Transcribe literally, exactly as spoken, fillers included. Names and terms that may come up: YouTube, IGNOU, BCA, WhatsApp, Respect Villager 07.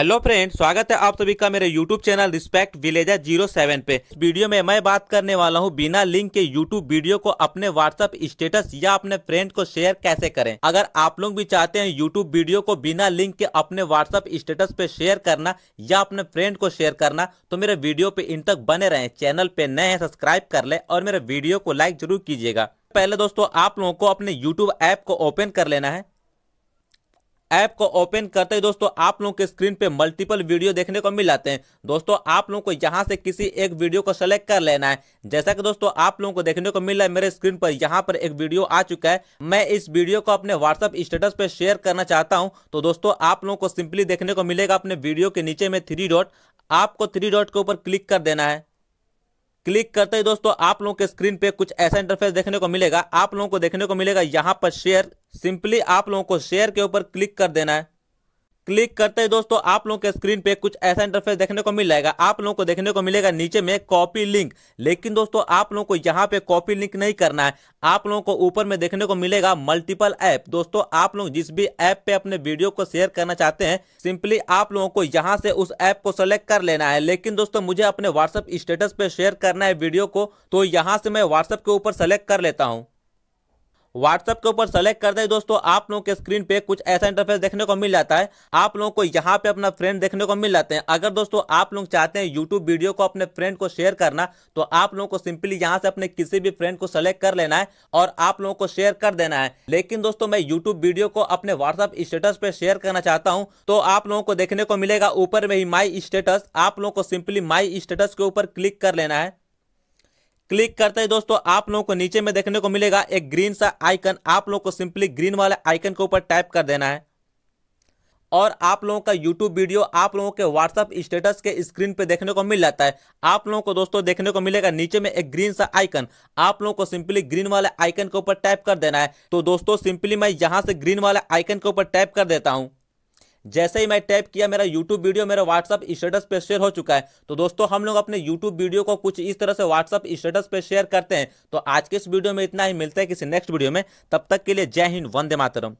Hello friend, स्वागत है आप सभी का मेरे YouTube channel respect villager zero seven पे। इस वीडियो में मैं बात करने वाला हूँ बिना लिंक के YouTube वीडियो को अपने WhatsApp स्टेटस या अपने फ्रेंड को शेयर कैसे करें। अगर आप लोग भी चाहते हैं YouTube वीडियो को बिना लिंक के अपने WhatsApp स्टेटस पे शेयर करना या अपने फ्रेंड को शेयर करना तो मेरे वीडियो पे इन तक बने रहें। चैनल पे नए हैं सब्सक्राइब कर ले और मेरे वीडियो को लाइक जरूर कीजिएगा। पहले दोस्तों आप लोगों को अपने यूट्यूब ऐप को ओपन कर लेना है। ऐप को ओपन करते ही दोस्तों आप लोगों के स्क्रीन पे मल्टीपल वीडियो देखने को मिल जाते हैं। दोस्तों आप लोगों को यहाँ से किसी एक वीडियो को सेलेक्ट कर लेना है। जैसा कि दोस्तों आप लोगों को देखने को मिल रहा है मेरे स्क्रीन पर यहाँ पर एक वीडियो आ चुका है। मैं इस वीडियो को अपने व्हाट्सअप स्टेटस पे शेयर करना चाहता हूँ। तो दोस्तों आप लोगों को सिंपली देखने को मिलेगा अपने वीडियो के नीचे में थ्री डॉट, आपको थ्री डॉट के ऊपर क्लिक कर देना है। क्लिक करते ही दोस्तों आप लोगों के स्क्रीन पे कुछ ऐसा इंटरफेस देखने को मिलेगा। आप लोगों को देखने को मिलेगा यहाँ पर शेयर। सिंपली आप लोगों को शेयर के ऊपर क्लिक कर देना है। क्लिक करते ही दोस्तों आप लोगों के स्क्रीन पे कुछ ऐसा इंटरफेस देखने को मिल जाएगा। आप लोगों को देखने को मिलेगा नीचे में कॉपी लिंक, लेकिन दोस्तों आप लोगों को यहाँ पे कॉपी लिंक नहीं करना है। आप लोगों को ऊपर में देखने को मिलेगा मल्टीपल ऐप। दोस्तों आप लोग जिस भी ऐप पे अपने वीडियो को शेयर करना चाहते हैं सिंपली आप लोगों को यहाँ से उस ऐप को सेलेक्ट कर लेना है। लेकिन दोस्तों मुझे अपने व्हाट्सअप स्टेटस पे शेयर करना है वीडियो को, तो यहाँ से मैं व्हाट्सअप के ऊपर सेलेक्ट कर लेता हूँ। व्हाट्सएप के ऊपर सेलेक्ट करते ही दोस्तों आप लोगों के स्क्रीन पे कुछ ऐसा इंटरफेस देखने को मिल जाता है। आप लोगों को यहाँ पे अपना फ्रेंड देखने को मिल जाते हैं। अगर दोस्तों आप लोग चाहते हैं यूट्यूब वीडियो को अपने फ्रेंड को शेयर करना तो आप लोगों को सिंपली यहाँ से अपने किसी भी फ्रेंड को सेलेक्ट कर लेना है और आप लोगों को शेयर कर देना है। लेकिन दोस्तों मैं यूट्यूब वीडियो को अपने व्हाट्सएप स्टेटस पे शेयर करना चाहता हूँ, तो आप लोगों को देखने को मिलेगा ऊपर में ही माई स्टेटस। आप लोगों को सिंपली माई स्टेटस के ऊपर क्लिक कर लेना है। क्लिक करते ही दोस्तों आप लोगों को नीचे में देखने को मिलेगा एक ग्रीन सा आइकन। आप लोगों को सिंपली ग्रीन वाले आइकन के ऊपर टैप कर देना है और आप लोगों का YouTube वीडियो आप लोगों के WhatsApp स्टेटस के स्क्रीन पे देखने को मिल जाता है। आप लोगों को दोस्तों देखने को मिलेगा नीचे में एक ग्रीन सा आइकन। आप लोगों को सिंपली ग्रीन वाले आइकन के ऊपर टैप कर देना है। तो दोस्तों सिंपली मैं यहाँ से ग्रीन वाले आइकन के ऊपर टैप कर देता हूँ। जैसे ही मैं टैप किया मेरा YouTube वीडियो मेरा WhatsApp स्टेटस पे शेयर हो चुका है। तो दोस्तों हम लोग अपने YouTube वीडियो को कुछ इस तरह से WhatsApp स्टेटस पे शेयर करते हैं। तो आज के इस वीडियो में इतना ही। मिलता है किसी नेक्स्ट वीडियो में, तब तक के लिए जय हिंद, वंदे मातरम।